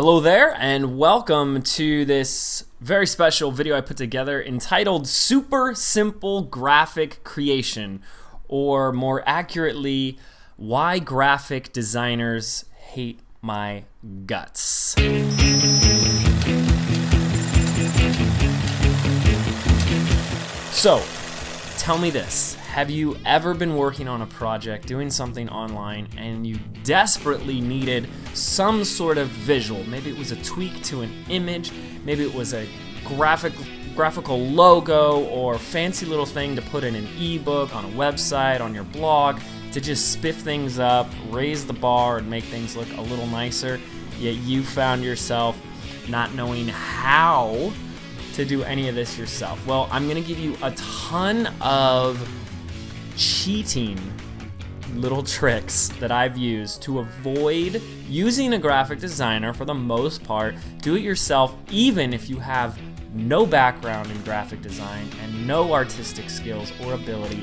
Hello there, and welcome to this very special video I put together entitled Super Simple Graphic Creation, or more accurately, Why Graphic Designers Hate My Guts. So, tell me this. Have you ever been working on a project, doing something online, and you desperately needed some sort of visual? Maybe it was a tweak to an image, maybe it was a graphical logo or fancy little thing to put in an ebook, on a website, on your blog, to just spiff things up, raise the bar, and make things look a little nicer, yet you found yourself not knowing how to do any of this yourself. Well, I'm gonna give you a ton of cheating little tricks that I've used to avoid using a graphic designer for the most part. Do it yourself, even if you have no background in graphic design and no artistic skills or ability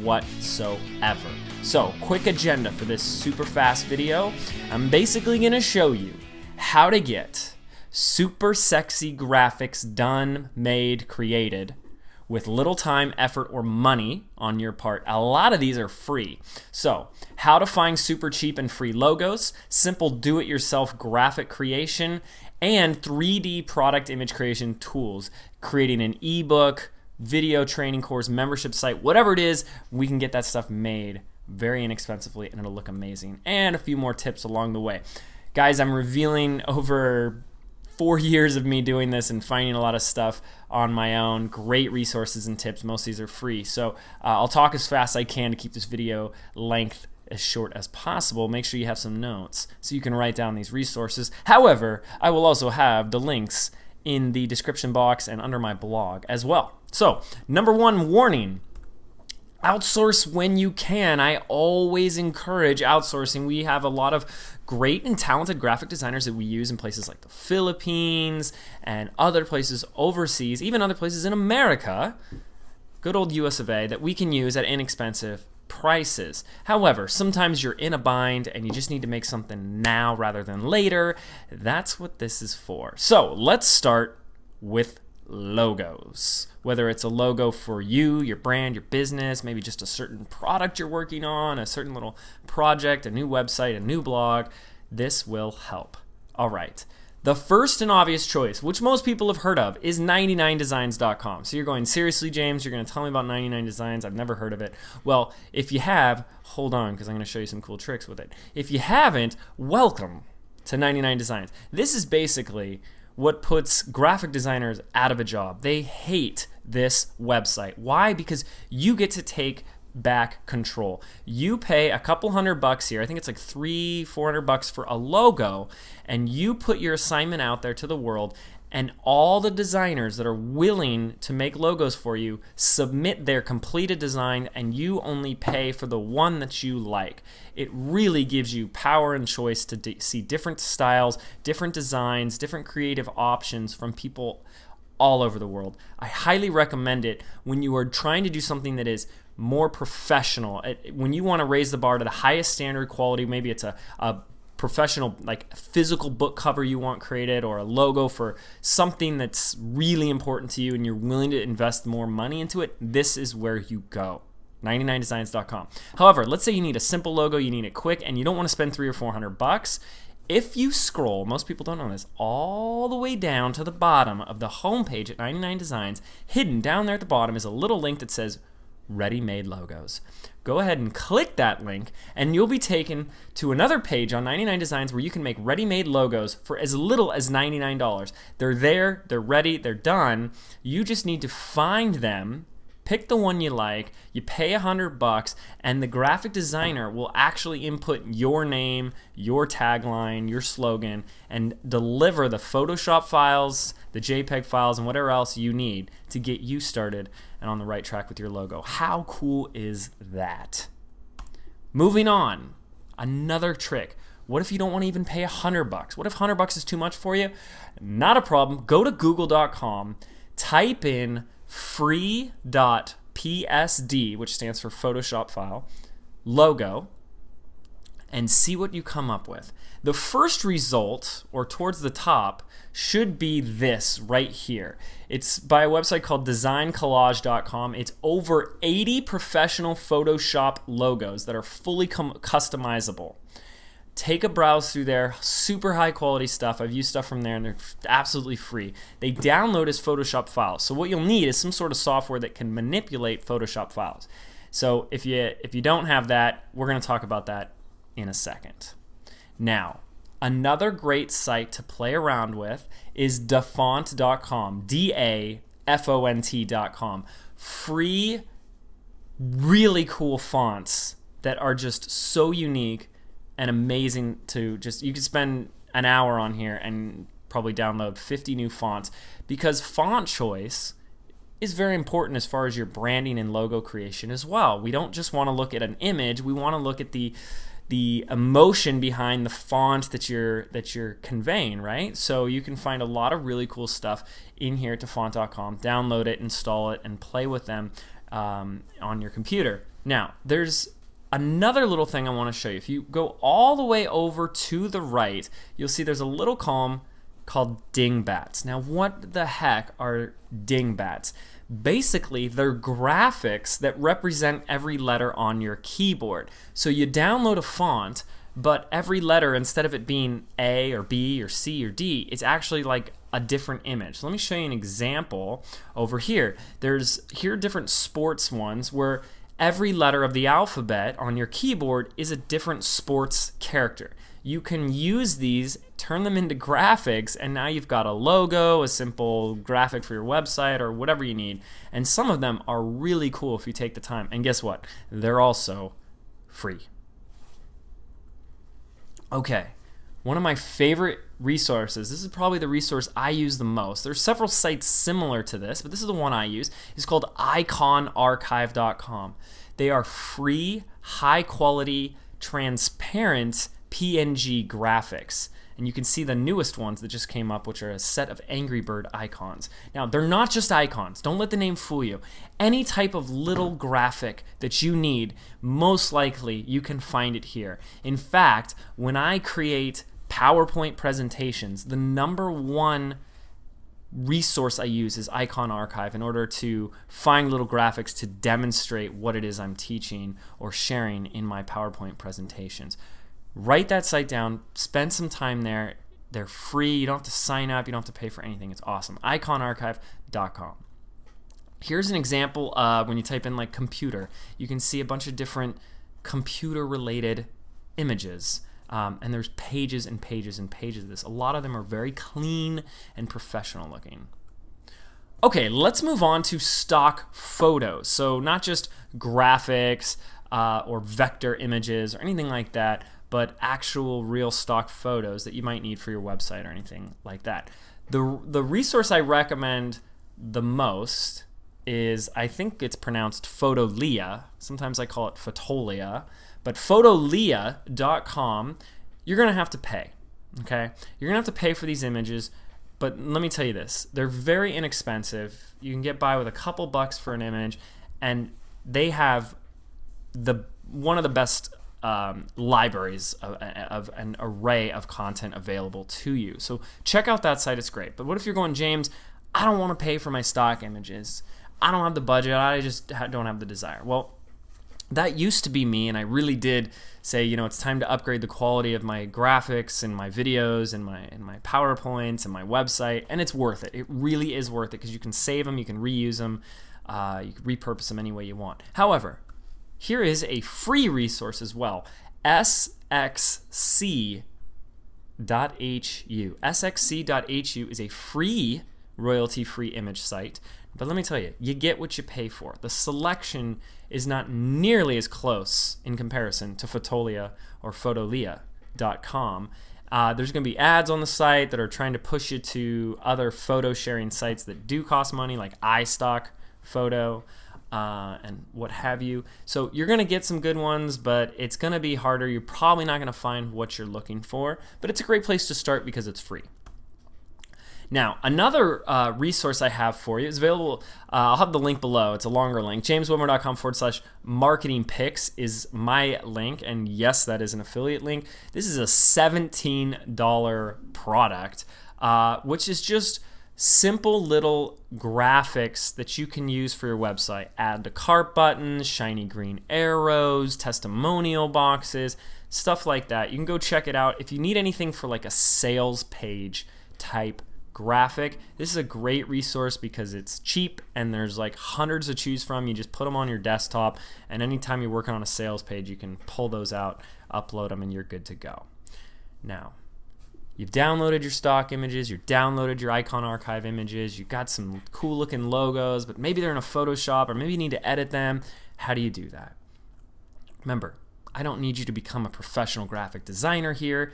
whatsoever. So, quick agenda for this super fast video. I'm basically gonna show you how to get super sexy graphics done, made, created, with little time, effort, or money on your part. A lot of these are free. So, how to find super cheap and free logos, simple do-it-yourself graphic creation, and 3D product image creation tools. Creating an ebook, video training course, membership site, whatever it is, we can get that stuff made very inexpensively and it'll look amazing. And a few more tips along the way. Guys, I'm revealing over 4 years of me doing this and finding a lot of stuff on my own. Great resources and tips. Most of these are free. So I'll talk as fast as I can to keep this video length as short as possible. Make sure you have some notes so you can write down these resources. However, I will also have the links in the description box and under my blog as well. So, number one warning. Outsource when you can. I always encourage outsourcing. We have a lot of great and talented graphic designers that we use in places like the Philippines and other places overseas, even other places in America, good old US of A, that we can use at inexpensive prices. However, sometimes you're in a bind and you just need to make something now rather than later. That's what this is for. So let's start with logos. Whether it's a logo for you, your brand, your business, maybe just a certain product you're working on, a certain little project, a new website, a new blog, this will help. All right. The first and obvious choice, which most people have heard of, is 99designs.com. So you're going, seriously, James, you're going to tell me about 99designs? I've never heard of it. Well, if you have, hold on, because I'm going to show you some cool tricks with it. If you haven't, welcome to 99designs. This is basically what puts graphic designers out of a job. They hate this website. Why? Because you get to take back control. You pay a couple $100 here, I think it's like $300-400 for a logo, and you put your assignment out there to the world, and all the designers that are willing to make logos for you submit their completed design, and you only pay for the one that you like. It really gives you power and choice to see different styles, different designs, different creative options from people all over the world. I highly recommend it when you are trying to do something that is more professional. When you want to raise the bar to the highest standard quality, maybe it's a professional, like physical book cover you want created, or a logo for something that's really important to you and you're willing to invest more money into it, this is where you go. 99designs.com. However, let's say you need a simple logo, you need it quick, and you don't want to spend $300-400. If you scroll, most people don't know this, all the way down to the bottom of the homepage at 99designs, hidden down there at the bottom is a little link that says ready-made logos. Go ahead and click that link and you'll be taken to another page on 99designs where you can make ready-made logos for as little as $99. They're there, they're ready, they're done. You just need to find them, pick the one you like, you pay $100, and the graphic designer will actually input your name, your tagline, your slogan, and deliver the Photoshop files, the JPEG files, and whatever else you need to get you started and on the right track with your logo. How cool is that? Moving on, another trick. What if you don't want to even pay $100? What if $100 is too much for you? Not a problem. Go to google.com, type in free.psd, which stands for Photoshop file, logo, and see what you come up with. The first result, or towards the top, should be this right here. It's by a website called designcollage.com. It's over 80 professional Photoshop logos that are fully customizable. Take a browse through there, super high quality stuff. I've used stuff from there and they're absolutely free. They download as Photoshop files. So what you'll need is some sort of software that can manipulate Photoshop files. So if you don't have that, we're going to talk about that in a second. Now, another great site to play around with is DaFont.com, D-A-F-O-N-T.com. Free, really cool fonts that are just so unique and amazing to just, you could spend an hour on here and probably download 50 new fonts, because font choice is very important as far as your branding and logo creation as well. We don't just want to look at an image, we want to look at the emotion behind the font that you're conveying, right? So you can find a lot of really cool stuff in here at DaFont.com. Download it, install it, and play with them on your computer. Now, there's another little thing I want to show you. If you go all the way over to the right, you'll see there's a little column called dingbats. Now, what the heck are dingbats? Basically, they're graphics that represent every letter on your keyboard. So you download a font, but every letter, instead of it being A or B or C or D, it's actually like a different image. Let me show you an example over here. There's here different sports ones where every letter of the alphabet on your keyboard is a different sports character. You can use these, turn them into graphics, and now you've got a logo, a simple graphic for your website, or whatever you need. And some of them are really cool if you take the time. And guess what? They're also free. Okay, one of my favorite resources, this is probably the resource I use the most. There's several sites similar to this, but this is the one I use. It's called IconArchive.com. They are free, high quality, transparent PNG graphics. And you can see the newest ones that just came up, which are a set of Angry Bird icons. Now, they're not just icons. Don't let the name fool you. Any type of little graphic that you need, most likely you can find it here. In fact, when I create PowerPoint presentations, the number one resource I use is IconArchive in order to find little graphics to demonstrate what it is I'm teaching or sharing in my PowerPoint presentations. Write that site down, spend some time there. They're free, you don't have to sign up, you don't have to pay for anything. It's awesome. IconArchive.com. Here's an example when you type in like computer. You can see a bunch of different computer related images. And there's pages and pages and pages of this. A lot of them are very clean and professional looking. Okay, let's move on to stock photos. So not just graphics or vector images or anything like that, but actual real stock photos that you might need for your website or anything like that. The resource I recommend the most is, I think it's pronounced Fotolia. Sometimes I call it Fotolia. But Fotolia.com, you're going to have to pay, okay? You're going to have to pay for these images, but let me tell you this. They're very inexpensive. You can get by with a couple bucks for an image, and they have one of the best libraries of an array of content available to you. So check out that site. It's great. But what if you're going, James, I don't want to pay for my stock images. I don't have the budget. I just don't have the desire. Well, that used to be me, and I really did say, you know, it's time to upgrade the quality of my graphics and my videos and my PowerPoints and my website, and it's worth it. It really is worth it because you can save them, you can reuse them, you can repurpose them any way you want. However, here is a free resource as well, SXC.hu. SXC.hu is a free, royalty-free image site. But let me tell you, you get what you pay for. The selection is not nearly as close in comparison to Fotolia or Fotolia.com. There's going to be ads on the site that are trying to push you to other photo sharing sites that do cost money, like iStock Photo and what have you. So you're going to get some good ones, but it's going to be harder. You're probably not going to find what you're looking for, but it's a great place to start because it's free. Now, another resource I have for you is available. I'll have the link below. It's a longer link. JamesWedmore.com/marketingpicks is my link. And yes, that is an affiliate link. This is a $17 product, which is just simple little graphics that you can use for your website. Add to cart buttons, shiny green arrows, testimonial boxes, stuff like that. You can go check it out. If you need anything for like a sales page type graphic, this is a great resource because it's cheap and there's like hundreds to choose from. You just put them on your desktop, and anytime you're working on a sales page, you can pull those out, upload them, and you're good to go. Now, you've downloaded your stock images, you've downloaded your IconArchive images, you've got some cool looking logos, but maybe they're in a Photoshop or maybe you need to edit them. How do you do that? Remember, I don't need you to become a professional graphic designer here.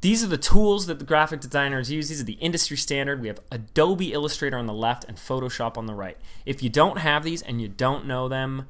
These are the tools that the graphic designers use. These are the industry standard. We have Adobe Illustrator on the left and Photoshop on the right. If you don't have these and you don't know them,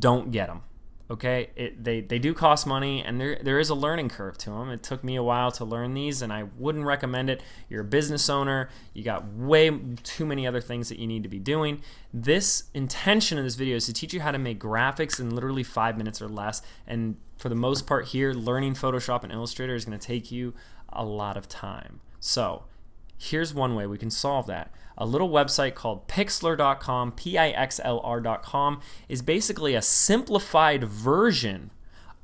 don't get them. Okay, they do cost money, and there is a learning curve to them. It took me a while to learn these, and I wouldn't recommend it. You're a business owner. You got way too many other things that you need to be doing. This intention of this video is to teach you how to make graphics in literally 5 minutes or less, and for the most part here, learning Photoshop and Illustrator is going to take you a lot of time. So here's one way we can solve that. A little website called Pixlr.com, P-I-X-L-R.com, is basically a simplified version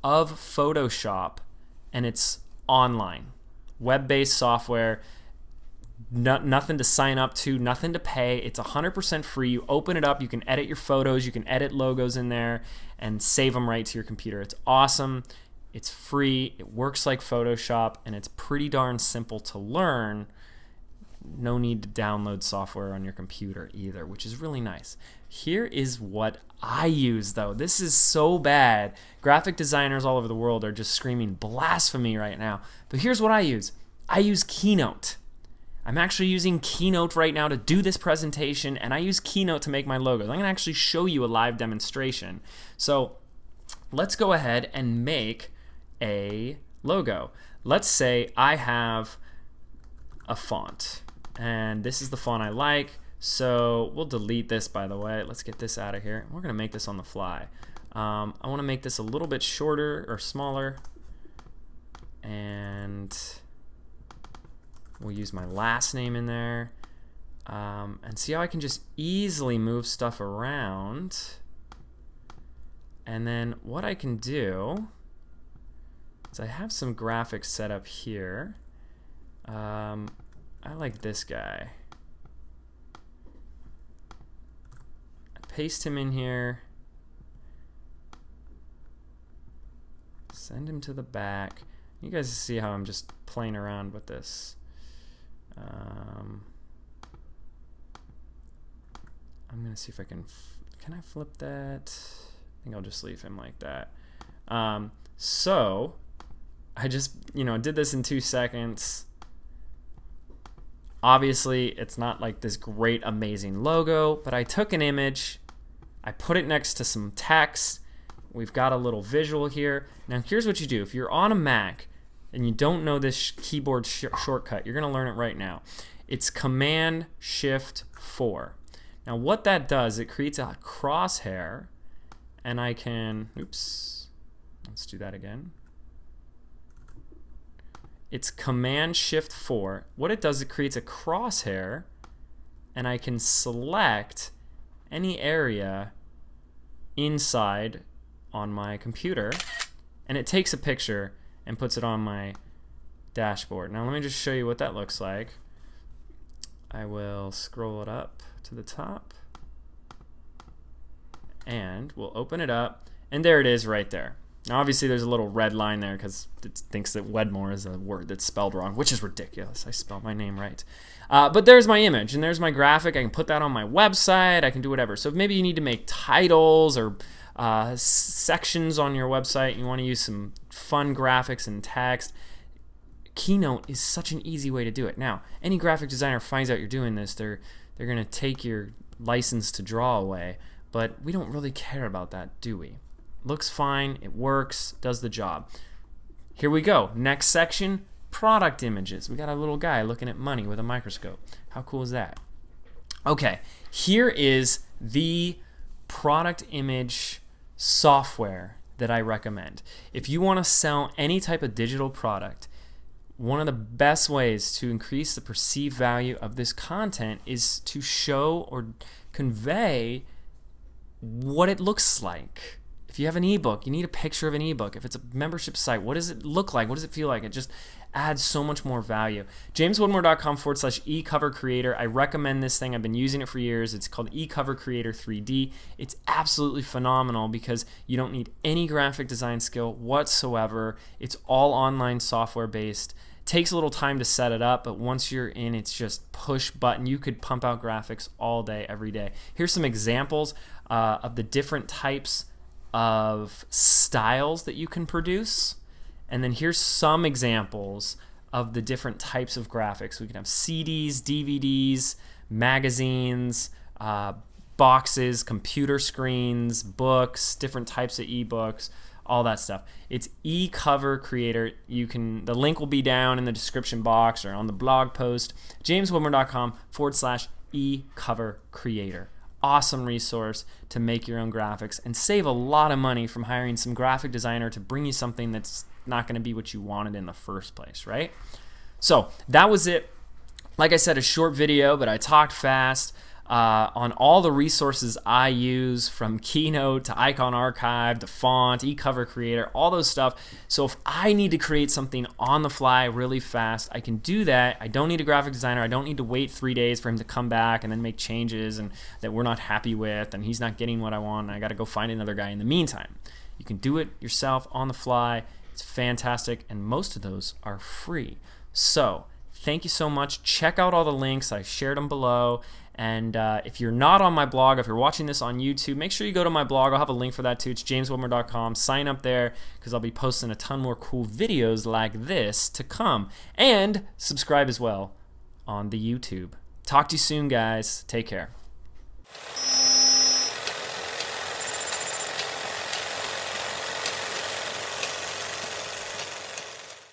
of Photoshop, and it's online, web-based software. Nothing to sign up to, nothing to pay. It's 100% free. You open it up, you can edit your photos, you can edit logos in there, and save them right to your computer. It's awesome. It's free. It works like Photoshop, and it's pretty darn simple to learn. No need to download software on your computer either, which is really nice. Here is what I use, though. This is so bad. Graphic designers all over the world are just screaming blasphemy right now. But here's what I use. I use Keynote. I'm actually using Keynote right now to do this presentation, and I use Keynote to make my logos. I'm going to actually show you a live demonstration. So let's go ahead and make a logo. Let's say I have a font, and this is the font I like, so we'll delete this, by the way. Let's get this out of here. We're gonna make this on the fly. I want to make this a little bit shorter or smaller, and we'll use my last name in there, and see how I can just easily move stuff around. And then what I can do is I have some graphics set up here. I like this guy. I paste him in here. Send him to the back. You guys see how I'm just playing around with this. I'm gonna see if I can I flip that? I think I'll just leave him like that. So I just, did this in 2 seconds. Obviously, it's not like this great, amazing logo, but I took an image, I put it next to some text, we've got a little visual here. Now here's what you do. If you're on a Mac and you don't know this keyboard shortcut, you're gonna learn it right now. It's Command-Shift-4. Now what that does, it creates a crosshair, and I can, oops, let's do that again. It's Command-Shift-4. What it does, it creates a crosshair, and I can select any area inside on my computer, and it takes a picture and puts it on my dashboard. Now let me just show you what that looks like. I will scroll it up to the top, and we'll open it up, and there it is right there. Now obviously there's a little red line there because it thinks that Wedmore is a word that's spelled wrong, which is ridiculous. I spell my name right. But there's my image and there's my graphic. I can put that on my website. I can do whatever. So if maybe you need to make titles or sections on your website and you want to use some fun graphics and text, Keynote is such an easy way to do it. Now, any graphic designer finds out you're doing this, they're going to take your license to draw away, but we don't really care about that, do we? Looks fine, it works, does the job. Here we go. Next section, Product images. We got a little guy looking at money with a microscope. How cool is that? Okay, here is the product image software that I recommend. If you want to sell any type of digital product, one of the best ways to increase the perceived value of this content is to show or convey what it looks like. If you have an ebook, you need a picture of an ebook. If it's a membership site, what does it look like? What does it feel like? It just adds so much more value. JamesWedmore.com/eCover Creator. I recommend this thing. I've been using it for years. It's called eCover Creator 3D. It's absolutely phenomenal because you don't need any graphic design skill whatsoever. It's all online software based. Takes a little time to set it up, but once you're in, it's just push button. You could pump out graphics all day, every day. Here's some examples of the different types of styles that you can produce, and then here's some examples of the different types of graphics. We can have CDs, DVDs, magazines, boxes, computer screens, books, different types of ebooks, all that stuff. It's eCover Creator. You can, the link will be down in the description box or on the blog post, JamesWedmore.com/eCover Creator. Awesome resource to make your own graphics and save a lot of money from hiring some graphic designer to bring you something that's not going to be what you wanted in the first place, right? So that was it. Like I said, a short video, but I talked fast. On all the resources I use, from Keynote to IconArchive, DaFont, eCover Creator, all those stuff. So if I need to create something on the fly really fast, I can do that. I don't need a graphic designer. I don't need to wait 3 days for him to come back and then make changes and that we're not happy with and he's not getting what I want and I got to go find another guy in the meantime. You can do it yourself on the fly. It's fantastic, and most of those are free. So thank you so much. Check out all the links. I shared them below. And if you're not on my blog, if you're watching this on YouTube, make sure you go to my blog. I'll have a link for that too. It's JamesWedmore.com. Sign up there because I'll be posting a ton more cool videos like this to come. And subscribe as well on the YouTube. Talk to you soon, guys. Take care.